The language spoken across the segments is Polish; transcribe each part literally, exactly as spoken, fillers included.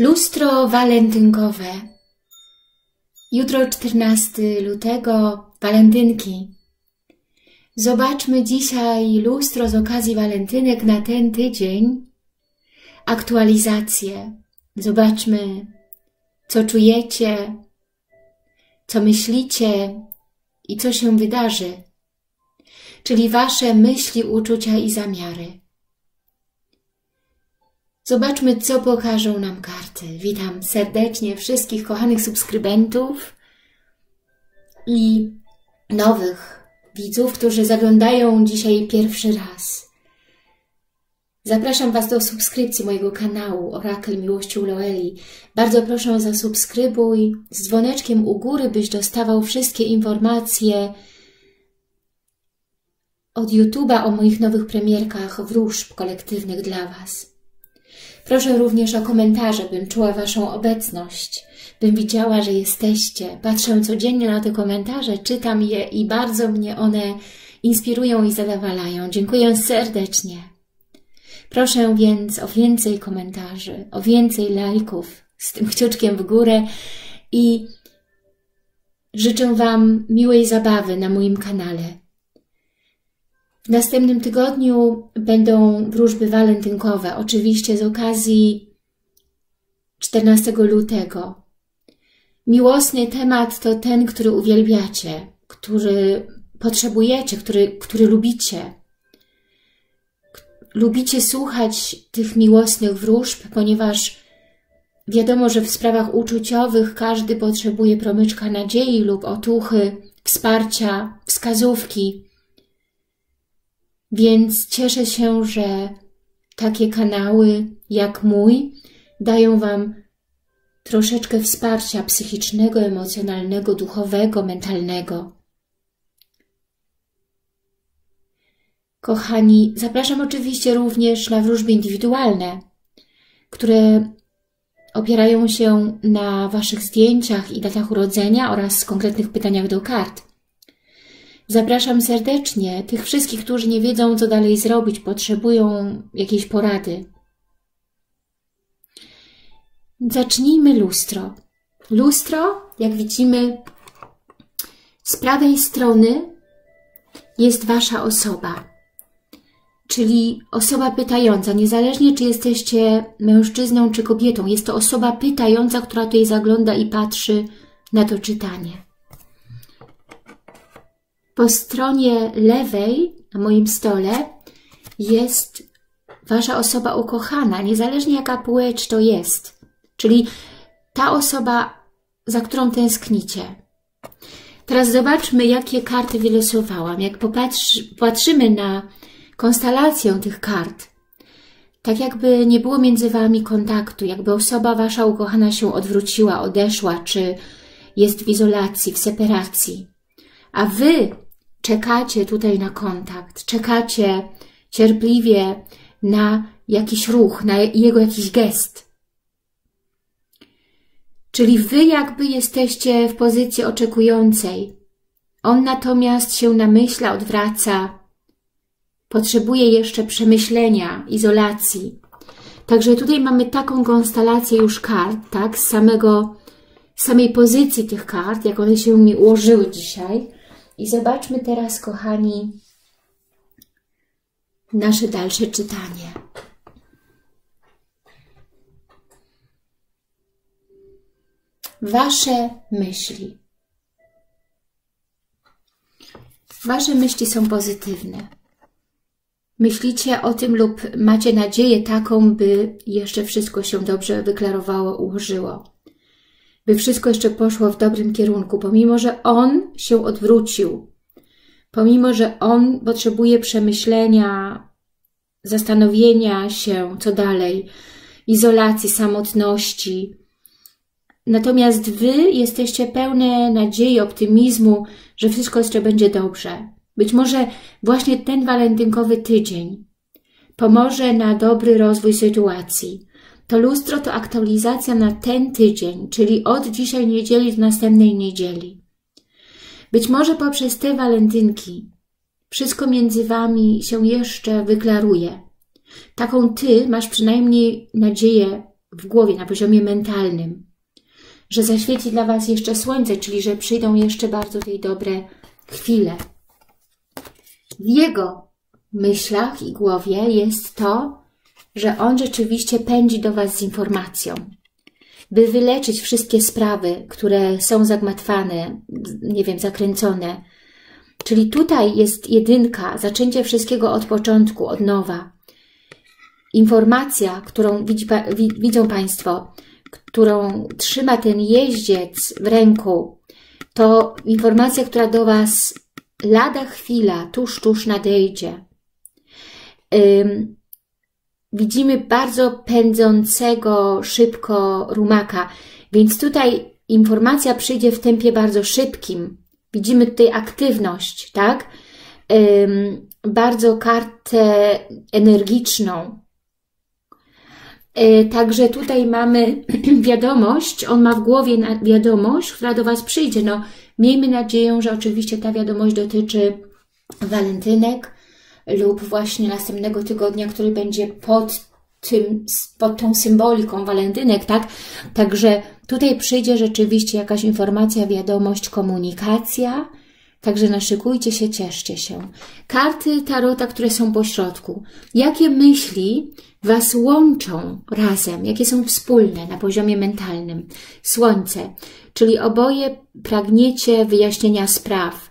Lustro walentynkowe. Jutro czternastego lutego, walentynki. Zobaczmy dzisiaj lustro z okazji walentynek na ten tydzień. Aktualizację. Zobaczmy, co czujecie, co myślicie i co się wydarzy. Czyli wasze myśli, uczucia i zamiary. Zobaczmy, co pokażą nam karty. Witam serdecznie wszystkich kochanych subskrybentów i nowych widzów, którzy zaglądają dzisiaj pierwszy raz. Zapraszam Was do subskrypcji mojego kanału Orakel Miłości Uloeli. Bardzo proszę, zasubskrybuj z dzwoneczkiem u góry, byś dostawał wszystkie informacje od YouTube'a o moich nowych premierkach wróżb kolektywnych dla Was. Proszę również o komentarze, bym czuła Waszą obecność, bym widziała, że jesteście. Patrzę codziennie na te komentarze, czytam je i bardzo mnie one inspirują i zadowalają. Dziękuję serdecznie. Proszę więc o więcej komentarzy, o więcej lajków z tym kciuczkiem w górę i życzę Wam miłej zabawy na moim kanale. W następnym tygodniu będą wróżby walentynkowe, oczywiście z okazji czternastego lutego. Miłosny temat to ten, który uwielbiacie, który potrzebujecie, który, który lubicie. Lubicie słuchać tych miłosnych wróżb, ponieważ wiadomo, że w sprawach uczuciowych każdy potrzebuje promyczka nadziei lub otuchy, wsparcia, wskazówki. Więc cieszę się, że takie kanały jak mój dają Wam troszeczkę wsparcia psychicznego, emocjonalnego, duchowego, mentalnego. Kochani, zapraszam oczywiście również na wróżby indywidualne, które opierają się na Waszych zdjęciach i datach urodzenia oraz konkretnych pytaniach do kart. Zapraszam serdecznie tych wszystkich, którzy nie wiedzą, co dalej zrobić, potrzebują jakiejś porady. Zacznijmy lustro. Lustro, jak widzimy, z prawej strony jest Wasza osoba, czyli osoba pytająca, niezależnie czy jesteście mężczyzną czy kobietą. Jest to osoba pytająca, która tutaj zagląda i patrzy na to czytanie. Po stronie lewej, na moim stole, jest Wasza osoba ukochana, niezależnie jaka płeć to jest. Czyli ta osoba, za którą tęsknicie. Teraz zobaczmy, jakie karty wylosowałam. Jak popatrzy, popatrzymy na konstelację tych kart, tak jakby nie było między Wami kontaktu, jakby osoba Wasza ukochana się odwróciła, odeszła, czy jest w izolacji, w separacji. A Wy czekacie tutaj na kontakt, czekacie cierpliwie na jakiś ruch, na jego jakiś gest. Czyli Wy jakby jesteście w pozycji oczekującej. On natomiast się namyśla, odwraca, potrzebuje jeszcze przemyślenia, izolacji. Także tutaj mamy taką konstelację już kart, tak, z samego, z samej pozycji tych kart, jak one się mi ułożyły dzisiaj. I zobaczmy teraz, kochani, nasze dalsze czytanie. Wasze myśli. Wasze myśli są pozytywne. Myślicie o tym lub macie nadzieję taką, by jeszcze wszystko się dobrze wyklarowało, ułożyło. By wszystko jeszcze poszło w dobrym kierunku, pomimo że on się odwrócił, pomimo że on potrzebuje przemyślenia, zastanowienia się, co dalej, izolacji, samotności. Natomiast Wy jesteście pełne nadziei, optymizmu, że wszystko jeszcze będzie dobrze. Być może właśnie ten walentynkowy tydzień pomoże na dobry rozwój sytuacji. To lustro to aktualizacja na ten tydzień, czyli od dzisiaj niedzieli do następnej niedzieli. Być może poprzez te walentynki wszystko między Wami się jeszcze wyklaruje. Taką Ty masz przynajmniej nadzieję w w głowie, na poziomie mentalnym. Że zaświeci dla Was jeszcze słońce, czyli że przyjdą jeszcze bardzo tej dobre chwile. W jego myślach i głowie jest to, że on rzeczywiście pędzi do Was z informacją, by wyleczyć wszystkie sprawy, które są zagmatwane, nie wiem, zakręcone. Czyli tutaj jest jedynka, zaczęcie wszystkiego od początku, od nowa. Informacja, którą widzi, widzą Państwo, którą trzyma ten jeździec w ręku, to informacja, która do Was lada chwila, tuż, tuż nadejdzie. Ym, widzimy bardzo pędzącego szybko rumaka, więc tutaj informacja przyjdzie w tempie bardzo szybkim. Widzimy tutaj aktywność, tak? Ym, bardzo kartę energiczną. Także tutaj mamy wiadomość, on ma w głowie wiadomość, która do Was przyjdzie. No, miejmy nadzieję, że oczywiście ta wiadomość dotyczy walentynek lub właśnie następnego tygodnia, który będzie pod, tym, pod tą symboliką walentynek, tak? Także tutaj przyjdzie rzeczywiście jakaś informacja, wiadomość, komunikacja. Także naszykujcie się, cieszcie się. Karty tarota, które są po środku. Jakie myśli Was łączą razem? Jakie są wspólne na poziomie mentalnym? Słońce, czyli oboje pragniecie wyjaśnienia spraw.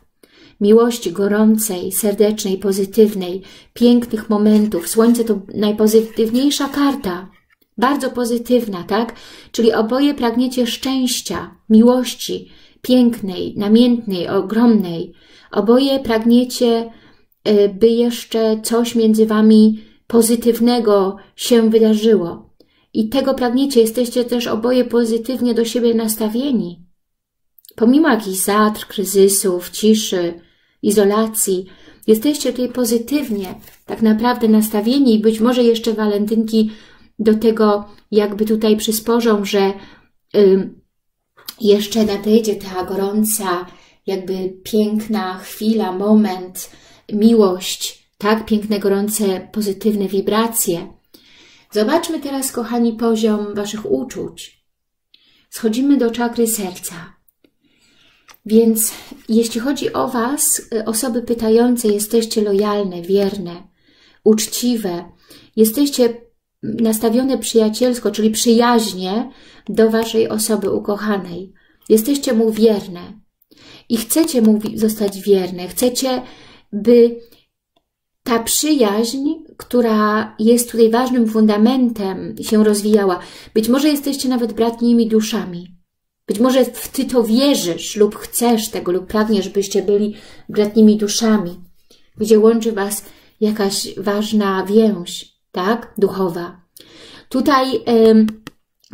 Miłości gorącej, serdecznej, pozytywnej, pięknych momentów. Słońce to najpozytywniejsza karta. Bardzo pozytywna, tak? Czyli oboje pragniecie szczęścia, miłości, pięknej, namiętnej, ogromnej. Oboje pragniecie, by jeszcze coś między Wami pozytywnego się wydarzyło. I tego pragniecie. Jesteście też oboje pozytywnie do siebie nastawieni. Pomimo jakichś zatr, kryzysów, ciszy, izolacji, jesteście tutaj pozytywnie tak naprawdę nastawieni i być może jeszcze walentynki do tego jakby tutaj przysporzą, że yy, jeszcze nadejdzie ta gorąca, jakby piękna chwila, moment, miłość, tak? Piękne, gorące, pozytywne wibracje. Zobaczmy teraz, kochani, poziom Waszych uczuć. Schodzimy do czakry serca. Więc jeśli chodzi o Was, osoby pytające, jesteście lojalne, wierne, uczciwe, jesteście nastawione przyjacielsko, czyli przyjaźnie do Waszej osoby ukochanej. Jesteście mu wierne i chcecie mu zostać wierne. Chcecie, by ta przyjaźń, która jest tutaj ważnym fundamentem, się rozwijała. Być może jesteście nawet bratnimi duszami. Być może Ty to wierzysz lub chcesz tego, lub pragniesz, byście byli bratnimi duszami, gdzie łączy Was jakaś ważna więź. Tak? Duchowa. Tutaj y,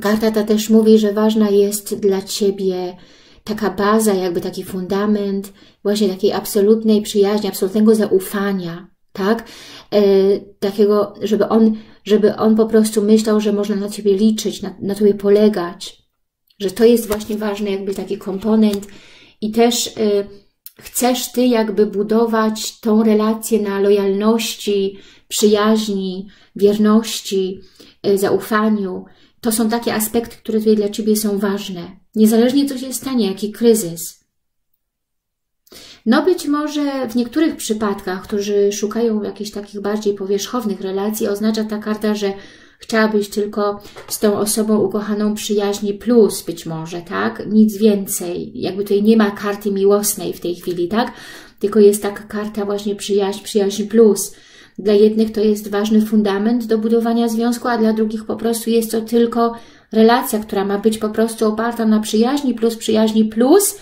karta ta też mówi, że ważna jest dla Ciebie taka baza, jakby taki fundament właśnie takiej absolutnej przyjaźni, absolutnego zaufania, tak? Y, takiego, żeby on, żeby on po prostu myślał, że można na Ciebie liczyć, na, na Tobie polegać. Że to jest właśnie ważny jakby taki komponent i też y, chcesz Ty jakby budować tą relację na lojalności, przyjaźni, wierności, zaufaniu. To są takie aspekty, które tutaj dla Ciebie są ważne. Niezależnie co się stanie, jaki kryzys. No być może w niektórych przypadkach, którzy szukają jakichś takich bardziej powierzchownych relacji, oznacza ta karta, że chciałabyś tylko z tą osobą ukochaną przyjaźni plus być może, tak? Nic więcej. Jakby tutaj nie ma karty miłosnej w tej chwili, tak? Tylko jest taka karta właśnie przyjaźń, przyjaźń plus. Dla jednych to jest ważny fundament do budowania związku, a dla drugich po prostu jest to tylko relacja, która ma być po prostu oparta na przyjaźni plus, przyjaźni plus,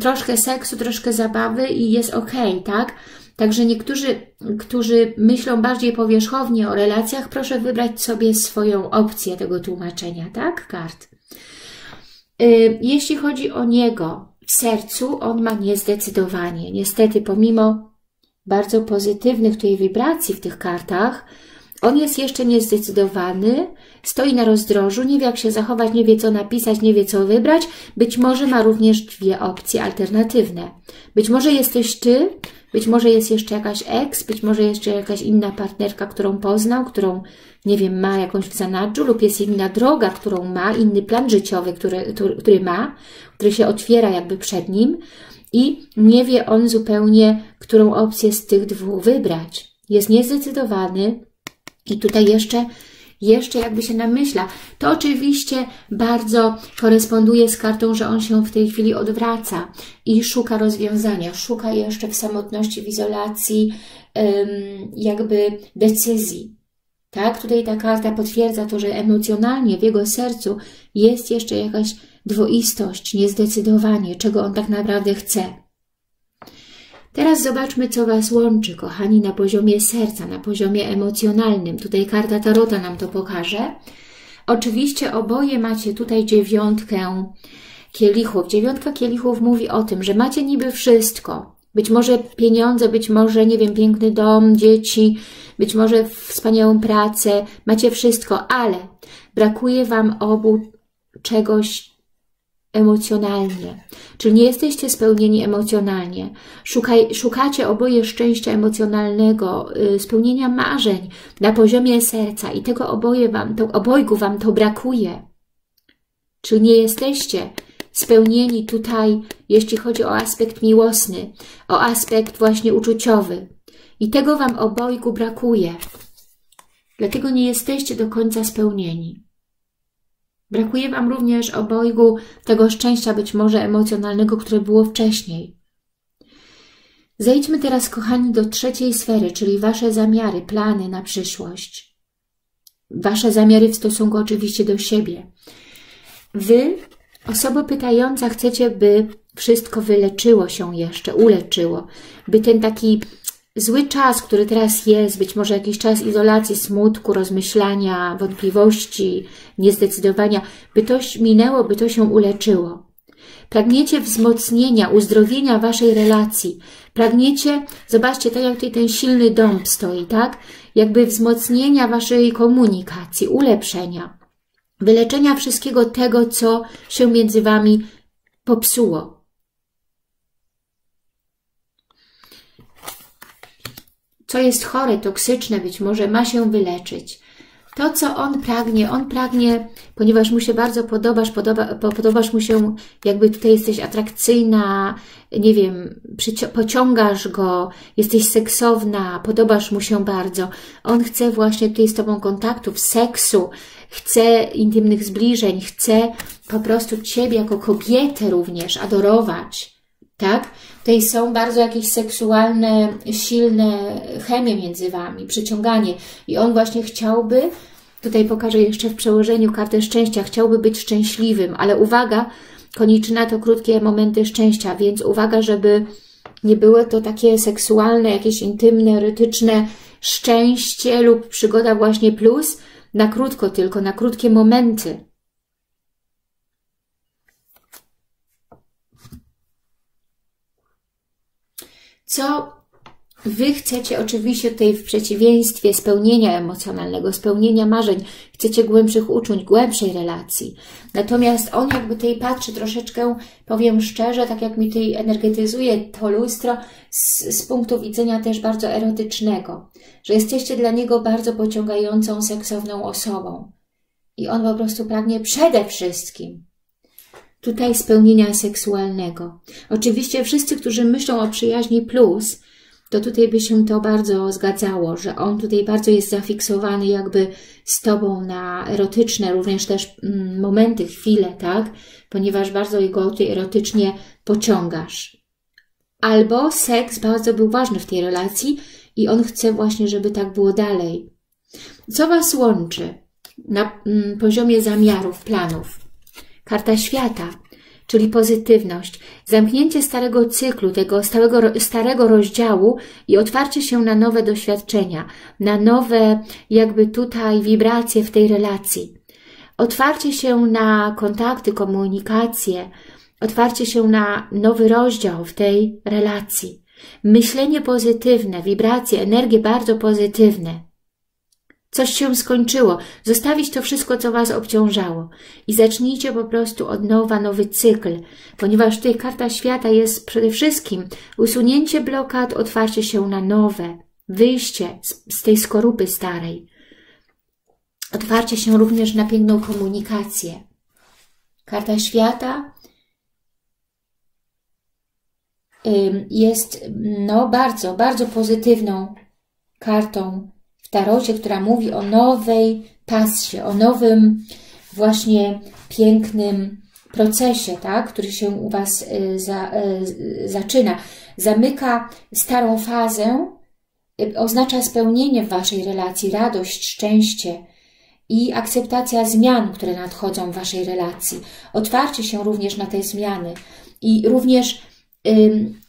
troszkę seksu, troszkę zabawy i jest ok, tak? Także niektórzy, którzy myślą bardziej powierzchownie o relacjach, proszę wybrać sobie swoją opcję tego tłumaczenia, tak? Kart. Jeśli chodzi o niego, w sercu on ma niezdecydowanie. Niestety, pomimo bardzo pozytywnych tutaj wibracji w tych kartach, On jest jeszcze niezdecydowany, stoi na rozdrożu, nie wie jak się zachować, nie wie co napisać, nie wie co wybrać. Być może ma również dwie opcje alternatywne. Być może jesteś Ty, być może jest jeszcze jakaś ex, być może jeszcze jakaś inna partnerka, którą poznał, którą, nie wiem, ma jakąś w zanadrzu, lub jest inna droga, którą ma, inny plan życiowy, który, który ma, który się otwiera jakby przed nim i nie wie on zupełnie, którą opcję z tych dwóch wybrać. Jest niezdecydowany. I tutaj jeszcze, jeszcze jakby się namyśla. To oczywiście bardzo koresponduje z kartą, że on się w tej chwili odwraca i szuka rozwiązania, szuka jeszcze w samotności, w izolacji jakby decyzji. Tak? Tutaj ta karta potwierdza to, że emocjonalnie w jego sercu jest jeszcze jakaś dwoistość, niezdecydowanie, czego on tak naprawdę chce. Teraz zobaczmy, co Was łączy, kochani, na poziomie serca, na poziomie emocjonalnym. Tutaj karta Tarota nam to pokaże. Oczywiście oboje macie tutaj dziewiątkę kielichów. Dziewiątka kielichów mówi o tym, że macie niby wszystko. Być może pieniądze, być może, nie wiem, piękny dom, dzieci, być może wspaniałą pracę. Macie wszystko, ale brakuje Wam obu czegoś emocjonalnie, czyli nie jesteście spełnieni emocjonalnie. Szukaj, szukacie oboje szczęścia emocjonalnego, spełnienia marzeń na poziomie serca i tego oboje wam, to, obojgu wam to brakuje. Czyli nie jesteście spełnieni tutaj, jeśli chodzi o aspekt miłosny, o aspekt właśnie uczuciowy i tego wam obojgu brakuje. Dlatego nie jesteście do końca spełnieni. Brakuje Wam również obojgu tego szczęścia, być może emocjonalnego, które było wcześniej. Zejdźmy teraz, kochani, do trzeciej sfery, czyli Wasze zamiary, plany na przyszłość. Wasze zamiary w stosunku oczywiście do siebie. Wy, osoba pytająca, chcecie, by wszystko wyleczyło się jeszcze, uleczyło. By ten taki zły czas, który teraz jest, być może jakiś czas izolacji, smutku, rozmyślania, wątpliwości, niezdecydowania, by to minęło, by to się uleczyło. Pragniecie wzmocnienia, uzdrowienia Waszej relacji. Pragniecie, zobaczcie, tak jak tutaj ten silny dąb stoi, tak? Jakby wzmocnienia Waszej komunikacji, ulepszenia, wyleczenia wszystkiego tego, co się między Wami popsuło. Co jest chore, toksyczne, być może ma się wyleczyć. To, co on pragnie, on pragnie, ponieważ mu się bardzo podobasz, podoba, podobasz mu się, jakby tutaj jesteś atrakcyjna, nie wiem, pociągasz go, jesteś seksowna, podobasz mu się bardzo. On chce właśnie tutaj z Tobą kontaktów, seksu, chce intymnych zbliżeń, chce po prostu Ciebie jako kobietę również adorować. Tak? Tutaj są bardzo jakieś seksualne, silne chemie między Wami, przyciąganie. I on właśnie chciałby, tutaj pokażę jeszcze w przełożeniu kartę szczęścia, chciałby być szczęśliwym, ale uwaga, konieczna to krótkie momenty szczęścia, więc uwaga, żeby nie było to takie seksualne, jakieś intymne, erotyczne szczęście lub przygoda właśnie plus, na krótko tylko, na krótkie momenty. Co Wy chcecie oczywiście tutaj w przeciwieństwie spełnienia emocjonalnego, spełnienia marzeń, chcecie głębszych uczuć, głębszej relacji. Natomiast on jakby tutaj patrzy troszeczkę, powiem szczerze, tak jak mi tutaj energetyzuje to lustro, z, z punktu widzenia też bardzo erotycznego, że jesteście dla niego bardzo pociągającą, seksowną osobą. I on po prostu pragnie przede wszystkim tutaj spełnienia seksualnego. Oczywiście wszyscy, którzy myślą o przyjaźni plus, to tutaj by się to bardzo zgadzało, że on tutaj bardzo jest zafiksowany jakby z Tobą na erotyczne, również też mm, momenty, chwile, tak? Ponieważ bardzo go tutaj erotycznie pociągasz. Albo seks bardzo był ważny w tej relacji i on chce właśnie, żeby tak było dalej. Co Was łączy na mm, poziomie zamiarów, planów? Karta świata, czyli pozytywność, zamknięcie starego cyklu, tego stałego, starego rozdziału i otwarcie się na nowe doświadczenia, na nowe jakby tutaj wibracje w tej relacji. Otwarcie się na kontakty, komunikację, otwarcie się na nowy rozdział w tej relacji. Myślenie pozytywne, wibracje, energie bardzo pozytywne. Coś się skończyło. Zostawić to wszystko, co was obciążało. I zacznijcie po prostu od nowa, nowy cykl. Ponieważ tutaj karta świata jest przede wszystkim usunięcie blokad, otwarcie się na nowe. Wyjście z, z tej skorupy starej. Otwarcie się również na piękną komunikację. Karta świata jest no bardzo, bardzo pozytywną kartą w tarocie, która mówi o nowej pasie, o nowym właśnie pięknym procesie, tak, który się u was za, zaczyna. Zamyka starą fazę, oznacza spełnienie w waszej relacji, radość, szczęście i akceptacja zmian, które nadchodzą w waszej relacji. Otwarcie się również na te zmiany i również ym,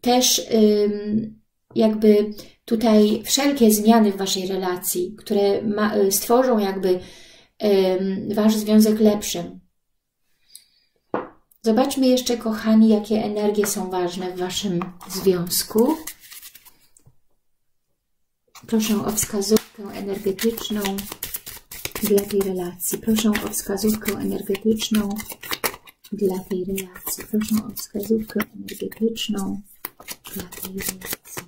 też ym, jakby tutaj wszelkie zmiany w waszej relacji, które ma, stworzą jakby ym, wasz związek lepszym. Zobaczmy jeszcze, kochani, jakie energie są ważne w waszym związku. Proszę o wskazówkę energetyczną dla tej relacji. Proszę o wskazówkę energetyczną dla tej relacji. Proszę o wskazówkę energetyczną dla tej relacji.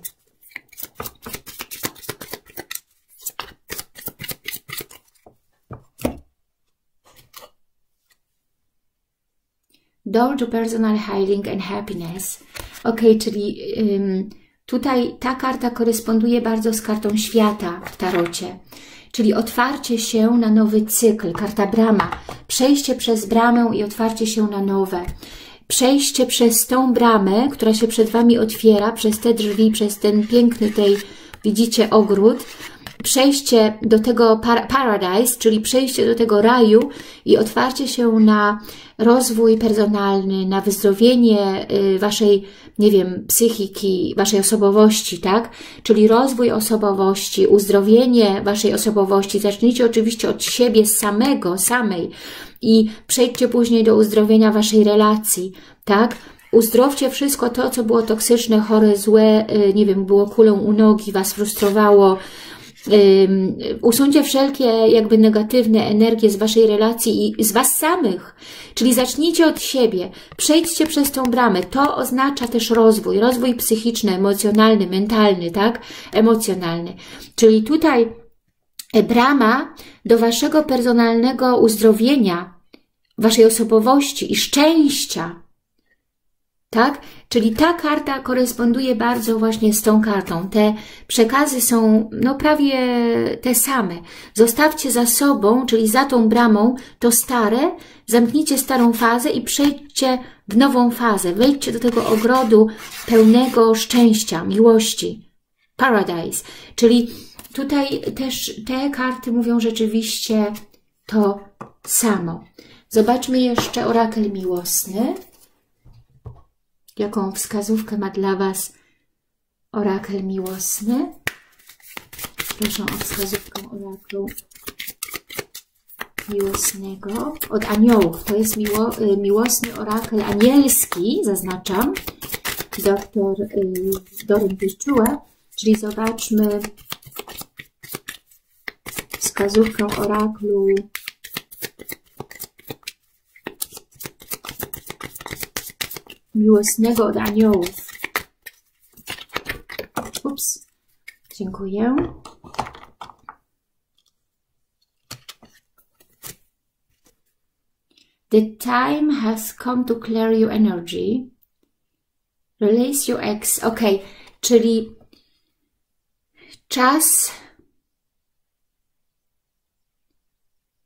Door to personal healing and happiness. Ok, czyli um, tutaj ta karta koresponduje bardzo z kartą świata w tarocie, czyli otwarcie się na nowy cykl, karta brama, przejście przez bramę i otwarcie się na nowe, przejście przez tą bramę, która się przed wami otwiera, przez te drzwi, przez ten piękny tej, widzicie, ogród, przejście do tego par paradise, czyli przejście do tego raju i otwarcie się na rozwój personalny, na wyzdrowienie waszej, nie wiem, psychiki, waszej osobowości, tak? Czyli rozwój osobowości, uzdrowienie waszej osobowości. Zacznijcie oczywiście od siebie samego, samej i przejdźcie później do uzdrowienia waszej relacji, tak? Uzdrowcie wszystko to, co było toksyczne, chore, złe, nie wiem, było kulą u nogi, was frustrowało. Um, usuńcie wszelkie jakby negatywne energie z waszej relacji i z was samych, czyli zacznijcie od siebie, przejdźcie przez tą bramę, to oznacza też rozwój, rozwój psychiczny, emocjonalny, mentalny, tak, emocjonalny, czyli tutaj brama do waszego personalnego uzdrowienia, waszej osobowości i szczęścia, tak? Czyli ta karta koresponduje bardzo właśnie z tą kartą. Te przekazy są no prawie te same. Zostawcie za sobą, czyli za tą bramą, to stare, zamknijcie starą fazę i przejdźcie w nową fazę. Wejdźcie do tego ogrodu pełnego szczęścia, miłości. Paradise. Czyli tutaj też te karty mówią rzeczywiście to samo. Zobaczmy jeszcze orakel miłosny. Jaką wskazówkę ma dla was orakel miłosny? Proszę o wskazówkę oraklu miłosnego od aniołów. To jest miło, miłosny orakel anielski, zaznaczam, doktor Doryn Pyszczuła, czyli zobaczmy wskazówkę oraklu miłosnego od aniołów. Ups, dziękuję. The time has come to clear your energy. Release your ex. Ok, czyli czas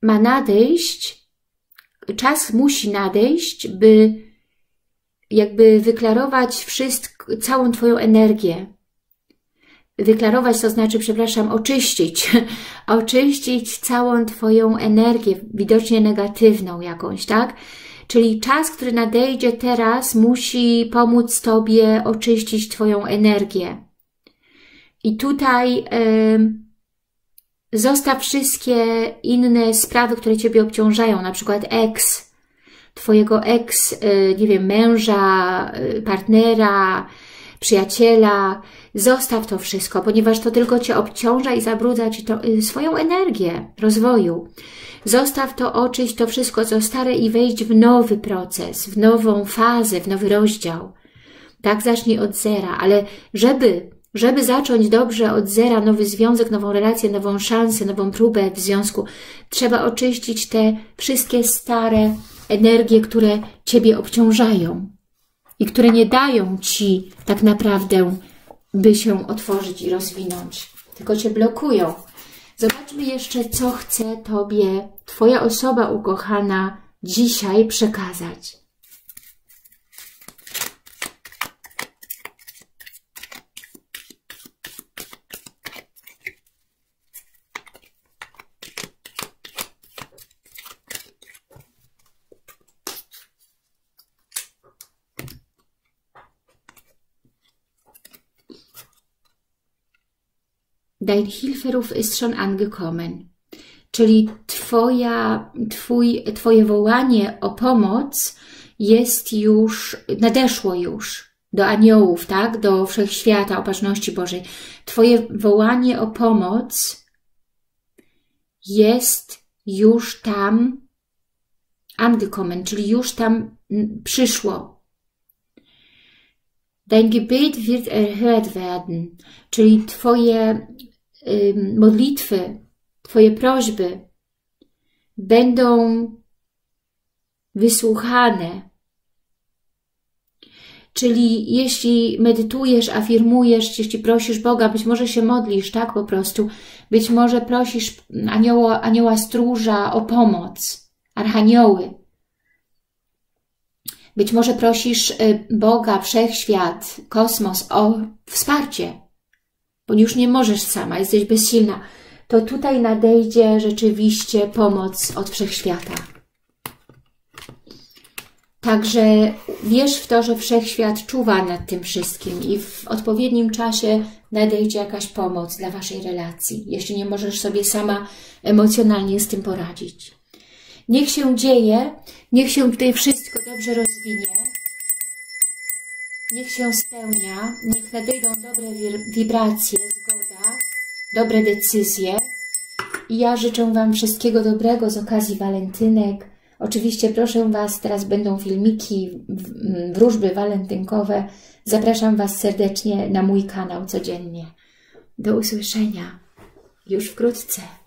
ma nadejść, czas musi nadejść, by jakby wyklarować wszystko, całą twoją energię. Wyklarować to znaczy, przepraszam, oczyścić. Oczyścić całą twoją energię, widocznie negatywną jakąś, tak? Czyli czas, który nadejdzie teraz, musi pomóc tobie oczyścić twoją energię. I tutaj yy, zostaw wszystkie inne sprawy, które ciebie obciążają, na przykład eks, twojego eks, nie wiem, męża, partnera, przyjaciela. Zostaw to wszystko, ponieważ to tylko Cię obciąża i zabrudza Ci to, y, swoją energię rozwoju. Zostaw to, oczyść to wszystko, co stare i wejdź w nowy proces, w nową fazę, w nowy rozdział. Tak, zacznij od zera, ale żeby, żeby zacząć dobrze od zera nowy związek, nową relację, nową szansę, nową próbę w związku, trzeba oczyścić te wszystkie stare energie, które Ciebie obciążają i które nie dają Ci tak naprawdę, by się otworzyć i rozwinąć, tylko Cię blokują. Zobaczmy jeszcze, co chce Tobie Twoja osoba ukochana dzisiaj przekazać. Dein Hilferuf ist schon angekommen. Czyli twoja, twój, Twoje wołanie o pomoc jest już, nadeszło już do aniołów, tak? Do Wszechświata, Opatrzności Bożej. Twoje wołanie o pomoc jest już tam angekommen, czyli już tam przyszło. Dein Gebet wird erhört werden, czyli Twoje modlitwy, Twoje prośby będą wysłuchane. Czyli jeśli medytujesz, afirmujesz, jeśli prosisz Boga, być może się modlisz, tak po prostu, być może prosisz anioła, anioła stróża o pomoc, archanioły. Być może prosisz Boga, Wszechświat, kosmos o wsparcie, bo już nie możesz sama, jesteś bezsilna, to tutaj nadejdzie rzeczywiście pomoc od Wszechświata. Także wierz w to, że Wszechświat czuwa nad tym wszystkim i w odpowiednim czasie nadejdzie jakaś pomoc dla Waszej relacji, jeśli nie możesz sobie sama emocjonalnie z tym poradzić. Niech się dzieje, niech się tutaj wszystko dobrze rozwinie. Niech się spełnia, niech nadejdą dobre wibracje, zgoda, dobre decyzje. I ja życzę Wam wszystkiego dobrego z okazji walentynek. Oczywiście proszę Was, teraz będą filmiki, wróżby walentynkowe. Zapraszam Was serdecznie na mój kanał codziennie. Do usłyszenia już wkrótce.